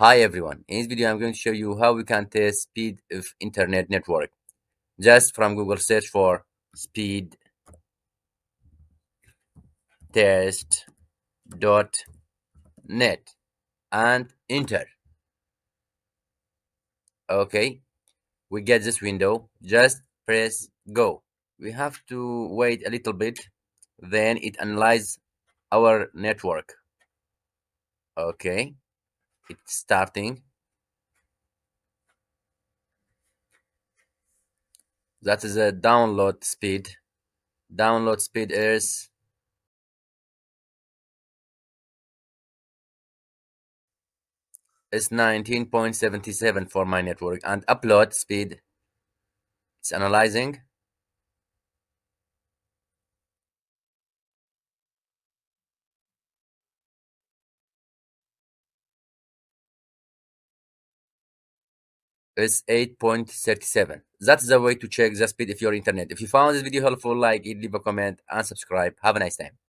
Hi everyone, in this video I'm going to show you how we can test speed of internet network. Just from Google search for speed test.net and enter. Okay, we get this window. Just press go. We have to wait a little bit, then it analyzes our network. Okay, it's starting. That is a download speed. Download speed is 19.77 for my network, and upload speed, it's analyzing. Is 8.37. That's the way to check the speed of your internet. If you found this video helpful, like it, leave a comment, and subscribe. Have a nice time.